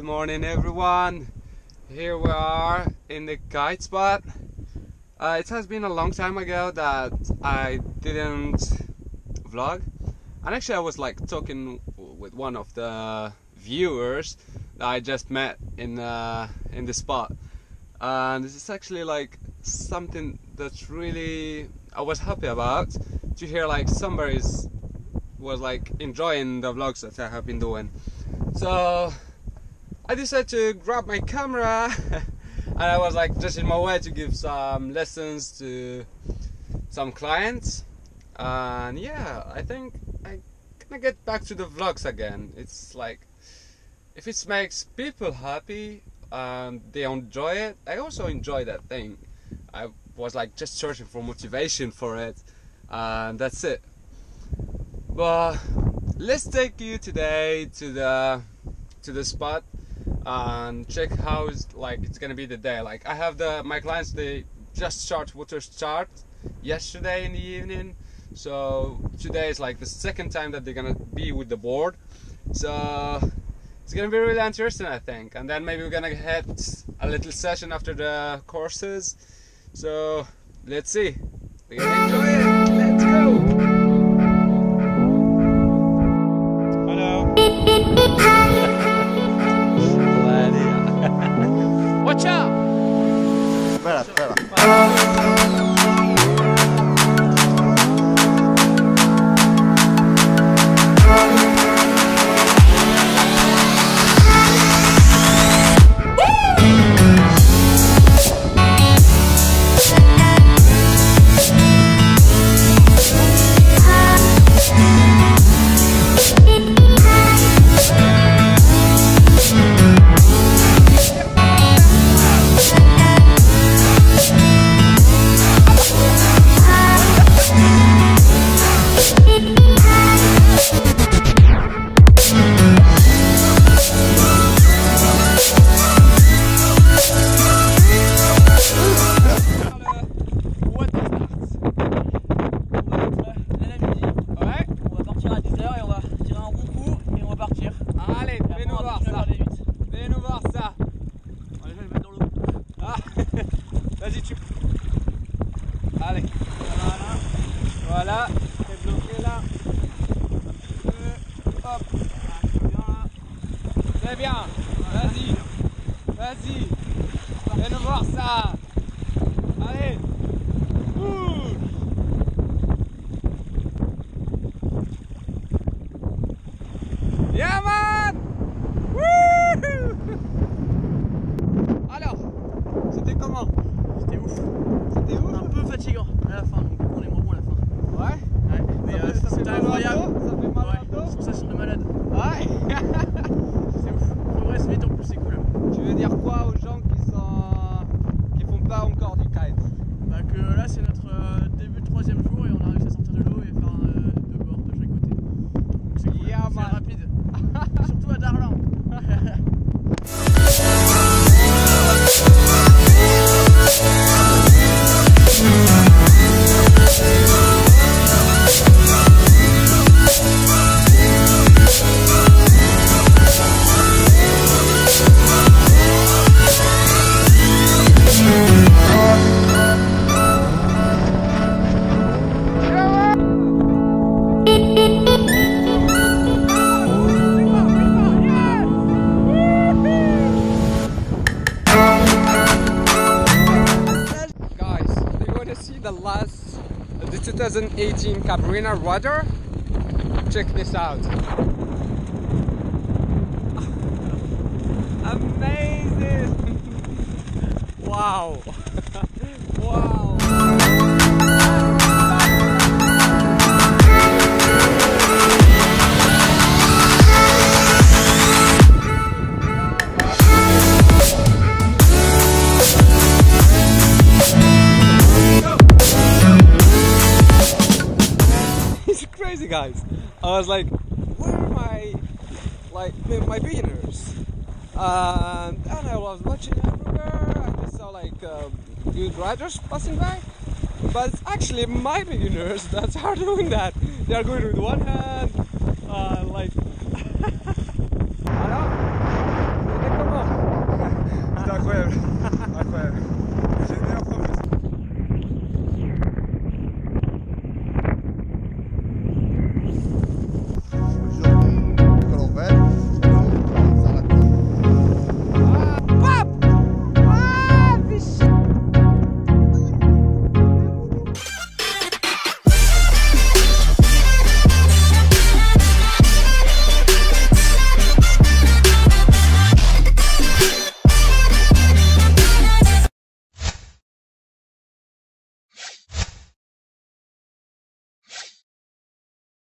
Good morning, everyone. Here we are in the kite spot. It has been a long time ago that I didn't vlog, and actually I was like talking with one of the viewers that I just met in the spot, and this is actually like something that's really I was happy about to hear, like somebody's was like enjoying the vlogs that I have been doing. So I decided to grab my camera and I was like just in my way to give some lessons to some clients, and yeah, I think I'm gonna get back to the vlogs again. It's like if it makes people happy and they enjoy it, I also enjoy that thing. I was like just searching for motivation for it, and that's it. But let's take you today to the spot and check how it's gonna be the day. Like I have my clients, they just start water start yesterday in the evening, so today is like the second time that they're gonna be with the board, so it's gonna be really interesting, I think. And then maybe we're gonna head a little session after the courses, so let's see, we're gonna enjoy it. Let's go. Allez, voilà, c'est bloqué là, un petit peu, hop, c'est bien, vas-y, vas-y, viens nous voir ça, allez, bouge. Yeah man, wouhou. Alors, c'était comment? C'était ouf. Un peu fatigant à la fin, donc on est moins bon à la fin. Ouais. Mais c'était incroyable. Ça fait mal à dos. Sensation de malade. Ouais. C'est ouf. Progresse vite, en plus c'est cool. Tu veux dire quoi aux gens qui font pas encore du kite? Bah que là c'est notre début de troisième jour et on a réussi à sortir de l'eau et faire deux bords de chaque côté. Donc c'est cool. Yeah, c'est rapide. Surtout à Darlan. The 2018 Cabrina rudder. Check this out. Amazing! Wow! Wow! Guys, I was like, where are my beginners? And I was watching everywhere. I just saw like good riders passing by, but it's actually my beginners that are doing that. They are going with one hand, like. Incroyable. Incroyable.